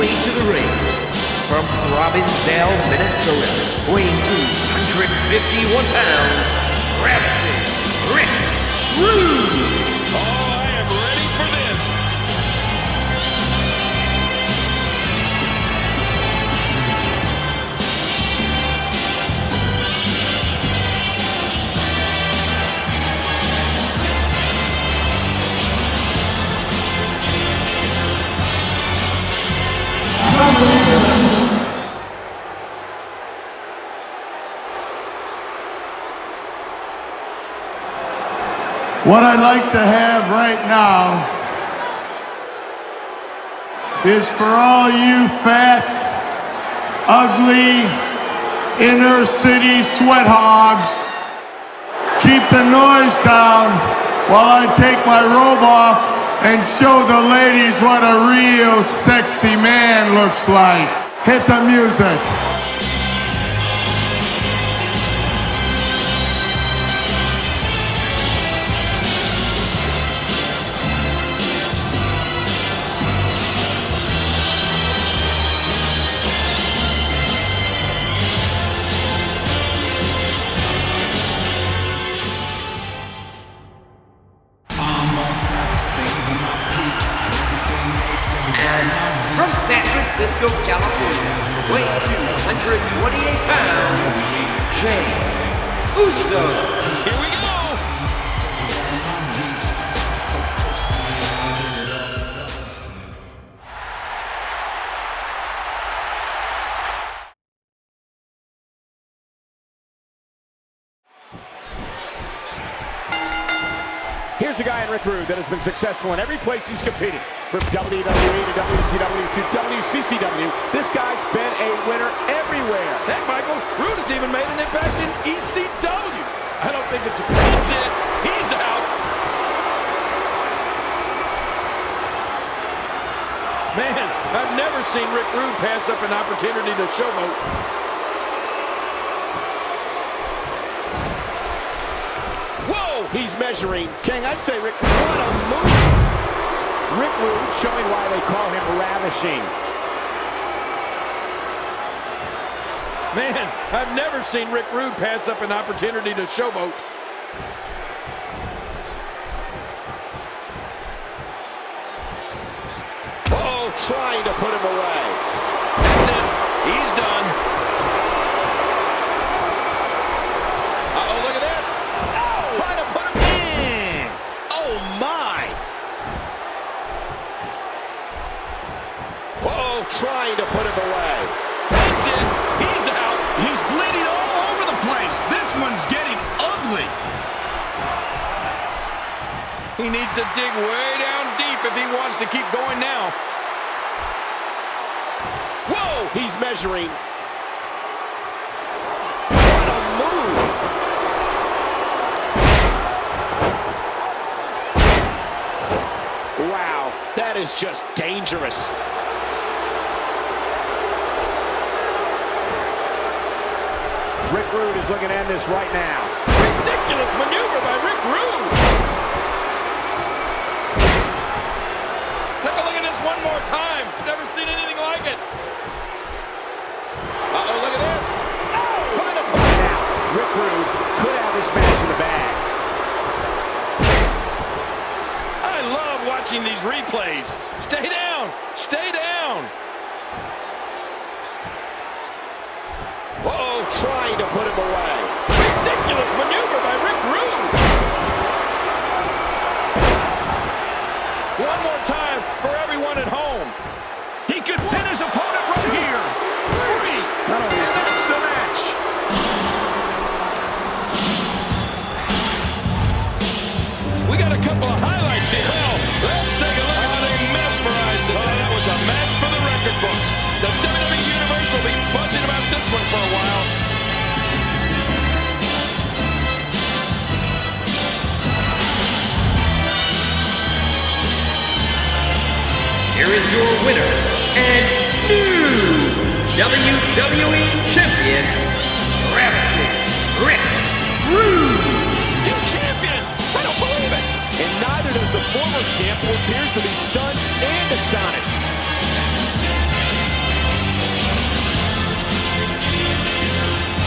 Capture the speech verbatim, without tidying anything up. way to the ring from Robbinsdale, Minnesota, weighing two hundred fifty-one pounds, Ravishing Rick Rude. Oh, I am ready for this. What I'd like to have right now is for all you fat, ugly, inner city sweat hogs, keep the noise down while I take my robe off and show the ladies what a real sexy man looks like. Hit the music. California, weighing two hundred twenty-eight pounds, James Uso. Here we go! Here's a guy in Rick Rude that has been successful in every place he's competed. From W W E to W C W to W C C W, this guy's been a winner everywhere. Heck, Michael, Rude has even made an impact in E C W. I don't think it's a... That's it. He's out. Man, I've never seen Rick Rude pass up an opportunity to showboat. Whoa! He's measuring. King, I'd say Rick... What a move! Rick Rude showing why they call him Ravishing. Man, I've never seen Rick Rude pass up an opportunity to showboat. Oh, trying to put him away. That's it. He's done. Uh-oh, look at this. Oh, trying to put him in. Oh, my. Oh, trying to put him away. That's it. He's out. He's bleeding all over the place. This one's getting ugly. He needs to dig way down deep if he wants to keep going now. Whoa! He's measuring. What a move! Wow, that is just dangerous. Rick Rude is looking to end this right now. Ridiculous maneuver by Rick Rude. Take a look at this one more time. I've never seen anything like it. Uh-oh, look at this. Oh, trying to put it out. Rick Rude could have this match in the bag. I love watching these replays. Stay down. Stay down. Uh-oh, trying to put him away. Ridiculous maneuver by Rick Rude. One more time for everyone at home. He could pin his opponent right here. Three. And that's the match. We got a couple of highlights here. Well, let's take a look. I'm mesmerized today. That was a match for the record books. The W W E Universe will be buzzing about this one for a while. Here is your winner and new W W E Champion, Ravishing Rick Rude. New champion! I don't believe it! And neither does the former champ, who appears to be stunned and astonished.